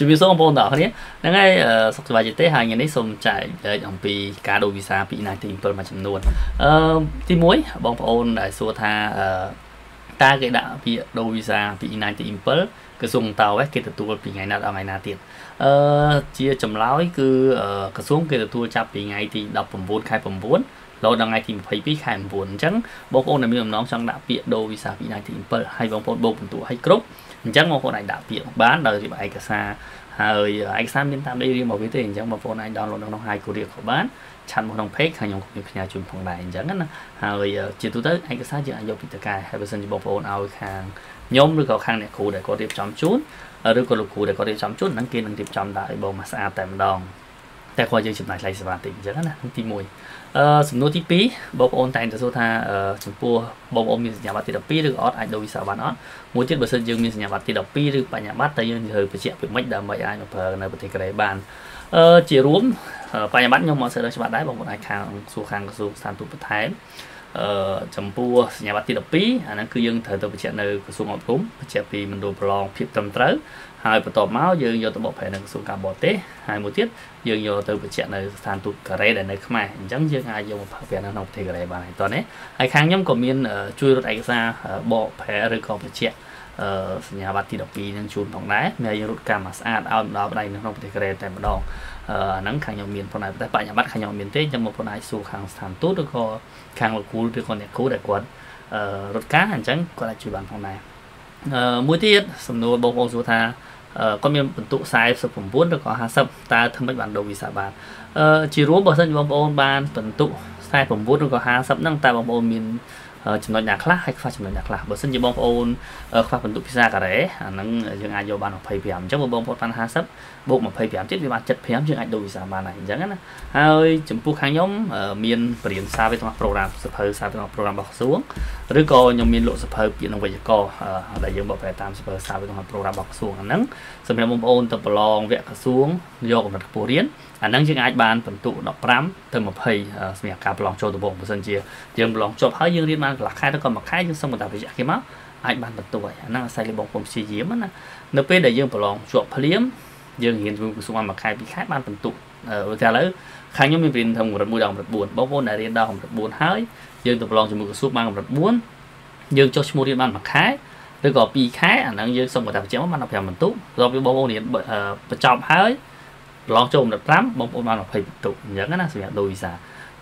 Chỉ vì số ông đó thế, nên ngay sau khi bài chỉ tới hàng ngày đấy xong chạy dòng pi cá đồ visa pi này thì tôi mà chấm luôn. Thì muối bong ôn đại số tha ta cái đạo pi đồ visa pi này thì impel cái dùng tàu ấy cái từ pi ngày nào ngày nào tiền. Chia chấm láo ấy cứ cái xuống cái từ chạp pi ngày thì đọc phẩm vốn khai phẩm vốn. Lâu đằng ngày thì phải pi khai vốn chẳng bong ôn là mình nói trong đạo pi đồ visa pi này thì impel hay bong ôn bong tụ hay crop chắc một con này đã tiện bán đời thì bài cả xa hơi anh sang bên tam đi riêng một cái tiền trong một con này download nó hai cổ điện của bán chăn một đồng phép hay nhóm của nhà truyền phòng này chẳng hạn hơi chỉ tôi tới anh cái sáng chị anh dọc thì cài hay bây giờ bộ phận ao hàng nhóm được khó khăn để cụ để có điểm chấm chút ở đây có lục cụ để có điểm chấm chút nắng kia nắng điểm chấm đại bầu mà xa tạm đòn tại khoa chương trình này lại sẽ vào tỉnh chẳng hạn không tìm mùi súng nô tí pí bọc ôn tại số tha chúng pua bọc ôn mình nhà bát thì đập pí được ót anh đâu bị sợ bán ót mỗi tiết bữa sân dương mình nhà bát thì đập pí được bạn nhà bát tây dương thời phải chịu bị mất đầm vậy ai mà phờ này thì cái đấy bàn chỉ rúm bạn nhà bát nhưng mà sẽ được cho bạn đấy bằng một ai hàng số hàng số sản tụ bất thái chúng pua nhà bát thì đập pí anh ấy cứ dương thời tôi phải chịu nơi số ngọc cúng chịu vì mình đồ plong phim tầm tới hai bột tôm máu dương vô tôi bỏ phải nâng xuống cả bột té hai một tiết dương vô từ bịch chẹn này sàn tụt cà rê để này không ai chẳng dương ai vô một thằng việt nam học thì cái này bài toàn đấy ai khang nhóm của miền chui rút anh ra bỏ phải rồi còn bịch chẹn nhà bát thì đọc pin đang chun phòng đá nhà dương rút cam mà sàn ao đó bên đây nó học thì cái này tại một đòn nắng khang nhóm miền phòng này tại bạn nhà bát khang nhóm miền tết trong một phòng này xu khang sàn tụt được co khang là cú được con này cú đại quấn rút cá hành trắng gọi là chui bàn phòng này mũi tiết sầm nô bông bông số tha con miền vận tụ sai sập phẩm vốn được có hà sập ta thâm bách bản đồ vì xả bàn chỉ rúa bờ sân bông bông ban vận tụ sai phẩm vốn được có hà sập năng ta bông bông miền chấm nói nhạc khác hay pha chấm nói nhạc là bờ sân chỉ bông bông pha vận tụ pizza cả đấy năng dương ai vô bàn học thầy phèm chắc một bông bông ban hà sập bộ mà thầy phèm chết vì bạn chật phèm dương ai đồ vì xả bàn này chẳng hạn hơi chấm pu kháng nhóm miền biển xa với thằng program sập hơi xa với thằng program bọc xuống rồi coi nhóm miền lộ sập hơi biển đồng về co đại dương bảo vệ tam sập hơi xa với thằng program bọc xuống nắng sầm nhà bông bông tập lon vẽ cả xuống do của mặt phổ biến nắng dương ai bàn vận tụ đọc rắm thêm một thầy nhà cà lon cho tụ bộ bờ sân chia dương lon cho hơi dương liên man là khai nó còn một khai nhưng xong mình tạo phải cái máu ai bàn bật tuổi năng sai cái bóng cùng xì diếm á nó biết để dương phải lòng chuột phải liếm dương hiện vương xung quanh mà khai bị khai ban phần tụ rồi ra lấy khai nhóm mình viên thầm một mũi đồng một buồn bóng vô này đến đau một buồn hỡi dương tập lòng cho một số mang một buồn dương cho mua điện ban mặt khai rồi gọi bị khai năng dương xong mình tạo chéo ban đọc hẻm mình tụ do với bóng vô điện trọng hỡi lòng cho một lắm bóng vô ban đọc hình tụ nhớ cái là sự đôi giả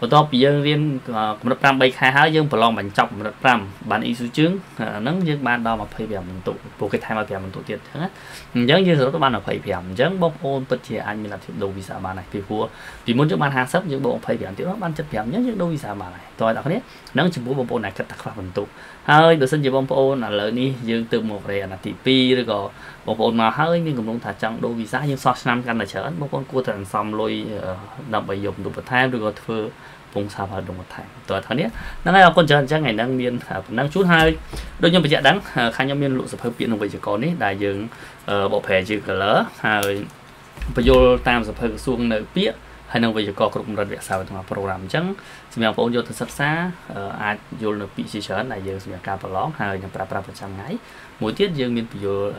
và top dương viên một trăm bảy khai hai dương plong bánh chọc một trăm bán ý số trứng nắng dương ban đo mà phê bèm mình tụ bộ cái thay mà bèm mình tụ tiền thế nhớ như số các bạn ở phê bèm giống bóc ôn bất kỳ anh mình làm thiệt đồ vì sao bà này thì vua vì muốn trước ban hàng sắp những bộ phê bèm tiểu ban chất bèm nhớ những đôi vì sao bà này tôi đã có biết nắng chụp bộ bộ này cất tạc vào mình tụ hơi được xin chỉ bông ôn là lớn đi dương từ một đề là tỷ pi rồi có một ôn mà hơi nhưng cũng không thả trong đôi vì sao nhưng so năm căn là chở một con cua thần xong lôi nằm bày dụng đủ vật thay rồi có vùng xa vào đồng một thành tòa tháo nét năm nay con chân chắc ngày đang miên đang chút hai đôi nhân bị chặt đắng khai nhau miên lộ sập hơi biển đồng về chỉ có nít đại dương bộ phè chỉ cờ lỡ rồi bây giờ tam sập hơi xuống nơi biết hay năng về chỉ có cùng đoàn việc sao thằng program chẳng xem nào vô thật sắp xa ai vô được bị chỉ chở này giờ xem cao và lóng hai nhầm prapra phần trăm ngấy mỗi tiết dương miên bây giờ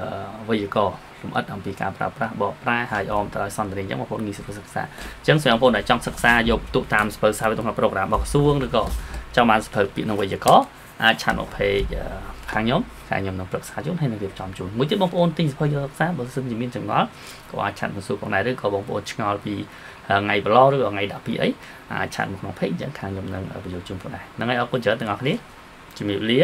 về chỉ có cũng ất ông bị cà prapra bỏ ra hai om tới xong thì chẳng một phút nghi sự sắp xa chẳng xem vô này trong sắp xa dục tụ tam sắp xa với thằng program bọc xuống được còn trong màn sắp bị năng về chỉ có ai chăn một phê khang nhóm nó được xa chút hay là việc chọn chủ mỗi tiết bóng ôn tinh hơi giờ sắp bớt sinh chỉ miên chẳng ngó có ai chăn một số con này đấy có bóng ôn ngó vì ngày blog rồi ngày đặc biệt ấy chặn một nó phết dẫn khang nhầm năng ở video chung phần này nó ngay ở con chở từng ngọc lý chỉ miêu lý.